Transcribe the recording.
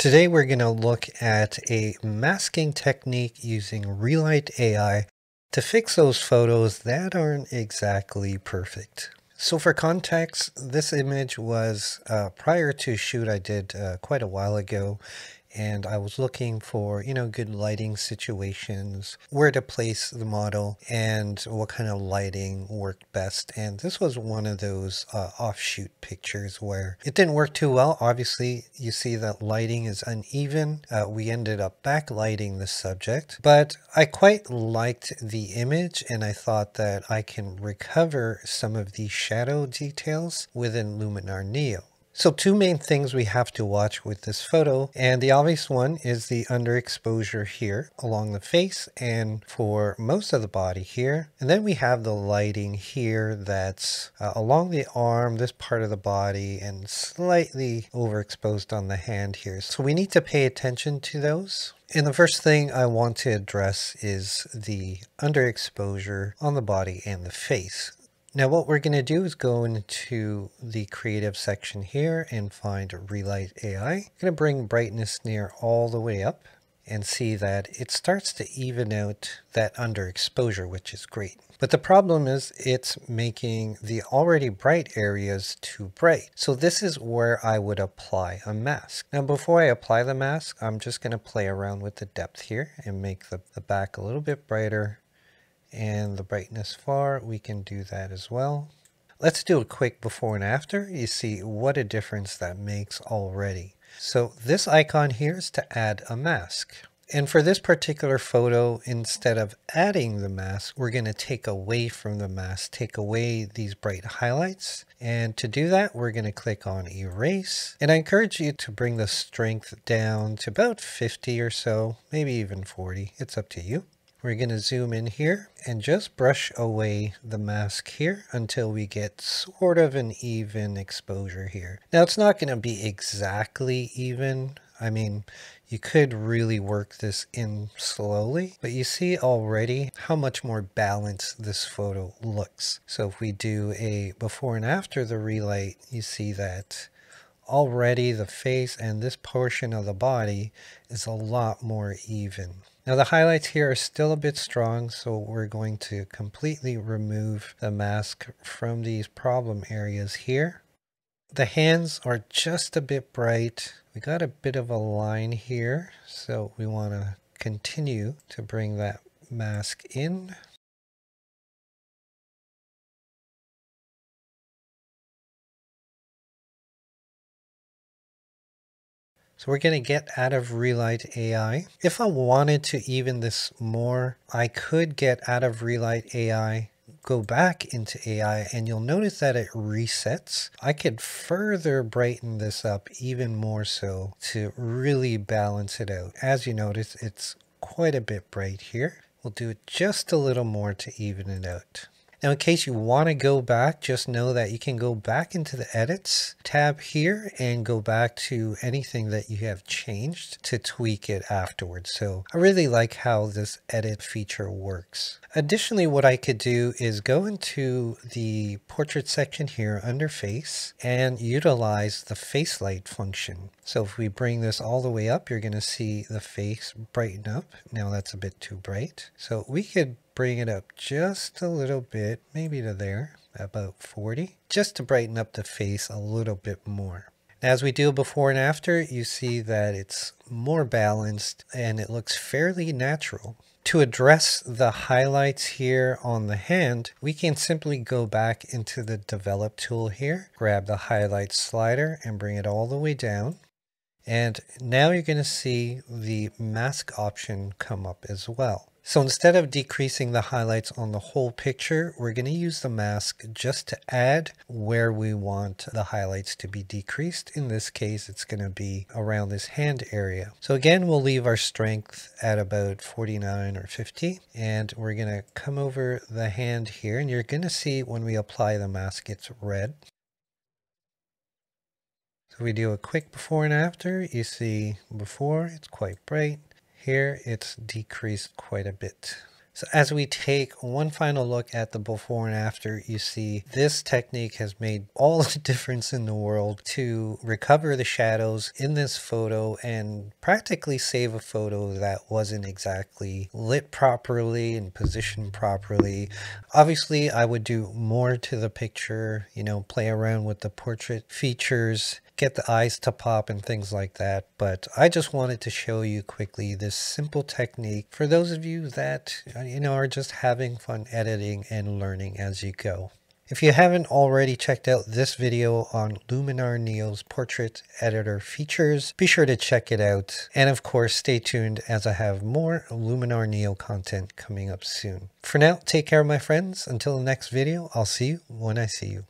Today we're going to look at a masking technique using Relight AI to fix those photos that aren't exactly perfect. So for context, this image was prior to a shoot I did quite a while ago, and I was looking for, you know, good lighting situations, where to place the model and what kind of lighting worked best. And this was one of those offshoot pictures where it didn't work too well. Obviously, you see that lighting is uneven. We ended up backlighting the subject, but I quite liked the image and I thought that I can recover some of the shadow details within Luminar Neo. So two main things we have to watch with this photo, and the obvious one is the underexposure here along the face and for most of the body here. And then we have the lighting here that's along the arm, this part of the body, and slightly overexposed on the hand here. So we need to pay attention to those. And the first thing I want to address is the underexposure on the body and the face. Now what we're going to do is go into the creative section here and find Relight AI. I'm going to bring brightness near all the way up and see that it starts to even out that underexposure, which is great. But the problem is it's making the already bright areas too bright. So this is where I would apply a mask. Now before I apply the mask, I'm just going to play around with the depth here and make the back a little bit brighter. And the brightness far, we can do that as well. Let's do a quick before and after. You see what a difference that makes already. So this icon here is to add a mask. And for this particular photo, instead of adding the mask, we're going to take away from the mask, take away these bright highlights. And to do that, we're going to click on erase. And I encourage you to bring the strength down to about 50 or so, maybe even 40. It's up to you. We're going to zoom in here and just brush away the mask here until we get sort of an even exposure here. Now it's not going to be exactly even. I mean, you could really work this in slowly, but you see already how much more balanced this photo looks. So if we do a before and after the relight, you see that already the face and this portion of the body is a lot more even. Now the highlights here are still a bit strong, so we're going to completely remove the mask from these problem areas here. The hands are just a bit bright. We got a bit of a line here, so we want to continue to bring that mask in. So we're going to get out of Relight AI. If I wanted to even this more, I could get out of Relight AI, go back into AI, and you'll notice that it resets. I could further brighten this up even more so to really balance it out. As you notice, it's quite a bit bright here. We'll do it just a little more to even it out. Now, in case you want to go back, just know that you can go back into the edits tab here and go back to anything that you have changed to tweak it afterwards. So I really like how this edit feature works. Additionally, what I could do is go into the portrait section here under face and utilize the face light function. So if we bring this all the way up, you're going to see the face brighten up. Now that's a bit too bright. So we could bring it up just a little bit, maybe to there, about 40, just to brighten up the face a little bit more. As we do before and after, you see that it's more balanced and it looks fairly natural. To address the highlights here on the hand, we can simply go back into the develop tool here, grab the highlight slider and bring it all the way down. And now you're going to see the mask option come up as well. So instead of decreasing the highlights on the whole picture, we're going to use the mask just to add where we want the highlights to be decreased. In this case, it's going to be around this hand area. So again, we'll leave our strength at about 49 or 50, and we're going to come over the hand here, and you're going to see when we apply the mask, it's red. So we do a quick before and after. You see before, it's quite bright. Here it's decreased quite a bit. So as we take one final look at the before and after, you see this technique has made all the difference in the world to recover the shadows in this photo and practically save a photo that wasn't exactly lit properly and positioned properly. Obviously, I would do more to the picture, you know, play around with the portrait features, get the eyes to pop and things like that, but I just wanted to show you quickly this simple technique for those of you that, you know, are just having fun editing and learning as you go. If you haven't already checked out this video on Luminar Neo's portrait editor features, be sure to check it out. And of course, stay tuned as I have more Luminar Neo content coming up soon. For now, take care, my friends. Until the next video, I'll see you when I see you.